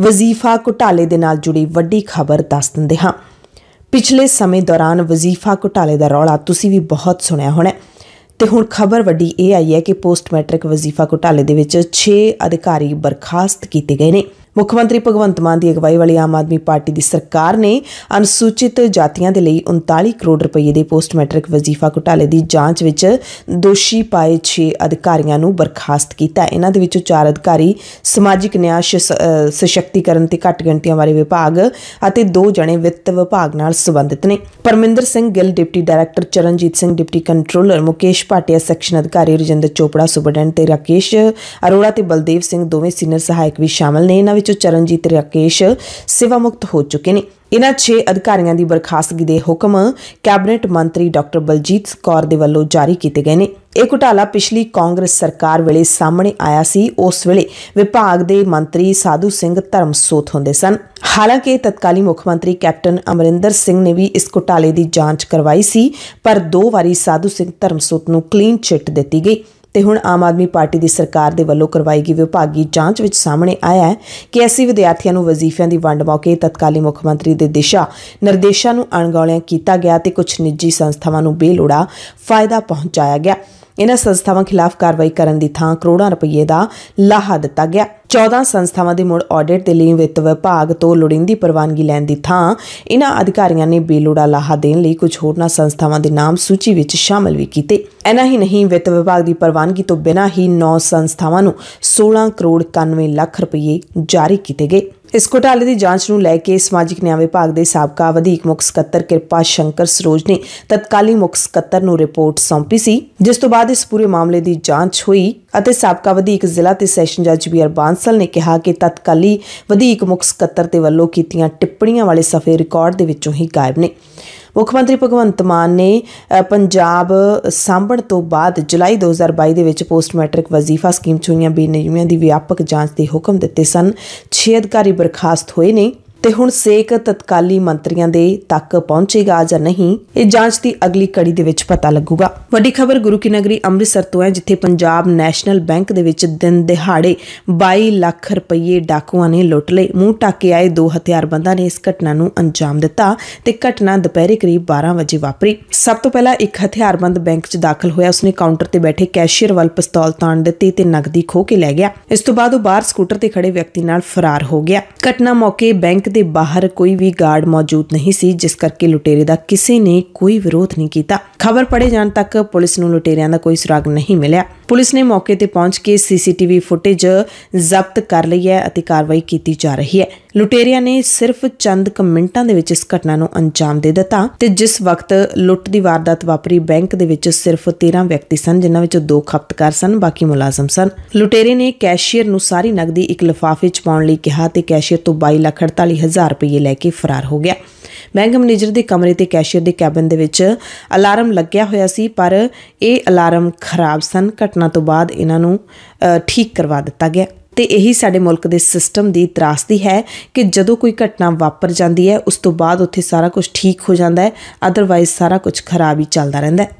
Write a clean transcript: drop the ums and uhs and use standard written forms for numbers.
वजीफा घोटाले दे नाल जुड़ी वड्डी खबर दस दिंदे हां। पिछले समय दौरान वजीफा घोटाले दा रौला तुसीं भी बहुत सुनिया होना ते हुण खबर वड्डी यह आई है कि पोस्ट मैट्रिक वजीफा घोटाले दे विच 6 अधिकारी बर्खास्त कीते गए ने। मुख्यमंत्री भगवंत मान की अगवाई वाली आम आदमी पार्टी की सरकार ने अनुसूचित जातियां दे लई 39 करोड़ रुपये के पोस्ट मैट्रिक वजीफा घोटाले की जांच विच दोषी पाए 6 अधिकारियों नूं बर्खास्त किया। इन्हां दे विचों 4 अधिकारी समाजिक न्याय सशक्तिकरण ते घट गिणतियां बारे विभाग अते 2 जने वित्त विभाग नाल संबंधित ने। Parminder Gill deputy director, Charanjit deputy controller, Mukesh Bhatia section अधिकारी, राजिंदर चोपड़ा सुपरडेंट, राकेश अरोड़ा ते बलदेव दोवें सीनियर सहायक भी शामिल ने। इन्हां विच चरणजीत राकेश सेवा मुक्त हो चुके हैं। इन्हां 6 अधिकारियों की बर्खास्तगी के हुक्म कैबिनेट मंत्री डॉक्टर बलजीत कौर दे वल्लों जारी किए गए हैं। यह घोटाला पिछली कांग्रेस सरकार वेले सामने आया सी। उस वेले विभाग के मंत्री साधु धर्मसोत होंदे सन। हालांकि तत्कालीन मुख्यमंत्री कैप्टन अमरिंदर ने भी इस घोटाले की जांच करवाई सी, पर 2 बारी साधु धर्मसोत नूं क्लीन चिट दी गई। ते हुण आम आदमी पार्टी दी सरकार दे वल्लों करवाई गई विभागी जांच विच सामने आया है कि ऐसी विद्यार्थियों नूं वजीफियां दी वंड मौके तत्कालीन मुख्यमंत्री दे दिशा निर्देशों नूं अणगौलियां कीता गया ते कुछ निजी संस्थावां नूं बेलोड़ा फायदा पहुंचाया गया। इन्हां संस्थावां खिलाफ कार्रवाई करन दी थां करोड़ों रुपये का लाहा दिता गया। 14 संस्थावां दे मुड़ आडिट के लिए वित्त विभाग तो लोड़ींदी प्रवानगी लैण दी थां इन्हां अधिकारियों ने बेलोड़ा लाहा देण लई कुछ होरनां संस्थावां दे नाम सूची विच शामिल भी कीते। इन्ना ही नहीं, वित्त विभाग की प्रवानगी तो बिना ही 9 संस्थावां नूं 16 करोड़ 91 लाख रुपये जारी किए गए। इस घोटाले की जांच नूं लैके समाजिक न्याय विभाग के साबका वधीक मुख सकत्तर कृपा शंकर सरोज ने तत्कालीन मुख सकत्तर नूं रिपोर्ट सौंपी सी, जिस तो बाद इस पूरे मामले की जांच हुई। साबका वधीक जिला ते सैशन जज BR बांसल ने कहा कि तत्कालीन वधीक मुख सकत्तर दे वल्लों कीतियां टिप्पणियां वाले सफे रिकॉर्ड दे विचों ही गायब ने। मुख्यमंत्री भगवंत मान ने पंजाब सांभण तो बाद जुलाई 2022 दे विच पोस्ट मैट्रिक वजीफा स्कीम च होईयां बेनियमियां दी व्यापक जांच दे हुक्म दित्ते सन। 6 अधिकारी बर्खास्त होए ने ते हुण सेक तत्काली मंत्रियों दे तक पहुंचेगा जां नहीं, ये जांच की अगली कड़ी दे विच पता लगूगा। वड्डी खबर गुरु की नगरी अमृतसर तो है, जिथे पंजाब नैशनल बैंक दे विच दिन दिहाड़े 22 लाख रुपये डाकुआं ने लुट लए। मूँह ढाके आए 2 हथियारबंदां ने इस घटना नूं अंजाम दिता ते घटना दोपहरे करीब 12 वजे वापरी। सब तो पहला 1 हथियारबंद बैंक च दाखिल होया। उसने काउंटर ते बैठे कैशियर वाल पिस्तौल तान दित्ती ते नकदी खो के लै गया। इस तो बाद ओह बाहर स्कूटर ते खड़े व्यक्ति नाल फरार हो गया। घटना मौके बैंक दे बाहर कोई भी गार्ड मौजूद नहीं सी, जिस करके लुटेरे दा किसी ने कोई विरोध नहीं कीता। खबर पड़े जाने तक पुलिस नूं लुटेरियां दा कोई सुराग नहीं मिलिया। पुलिस ने मौके ते पहुंच के CCTV फुटेज जब्त कर लई है अते कार्रवाई कीती जा रही है। लुटेरियां ने सिर्फ चंद क मिनटां दे विच इस घटना नूं अंजाम दे दित्ता ते जिस वक्त लुट दी वारदात वापरी बैंक दे विच सिर्फ 13 व्यक्ति सन, जिन्हां विचों 2 खपतकार सन, बाकी मुलाजम सन। लुटेरे ने कैशियर नूं सारी नकदी एक लिफाफे च पाउण लई कहा ते कैशियर तो 22,48,000 रुपये लैके फरार हो गया। बैंक मैनेजर के कमरे ते कैशियर के कैबिन दे विच अलार्म लग्या होया सी, पर यह अलार्म खराब सन। घटना तो बाद इन्हां नूं ठीक करवा दिता गया। तो यही साडे मुल्क दे सिस्टम की त्रासदी है कि जदों कोई घटना वापर जाती है उस तो बाद उत्थे सारा कुछ ठीक हो जाता है, अदरवाइज सारा कुछ खराब ही चलता रहिंदा है।